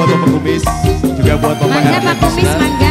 buat Bapak Kumis, juga buat Bapak RT.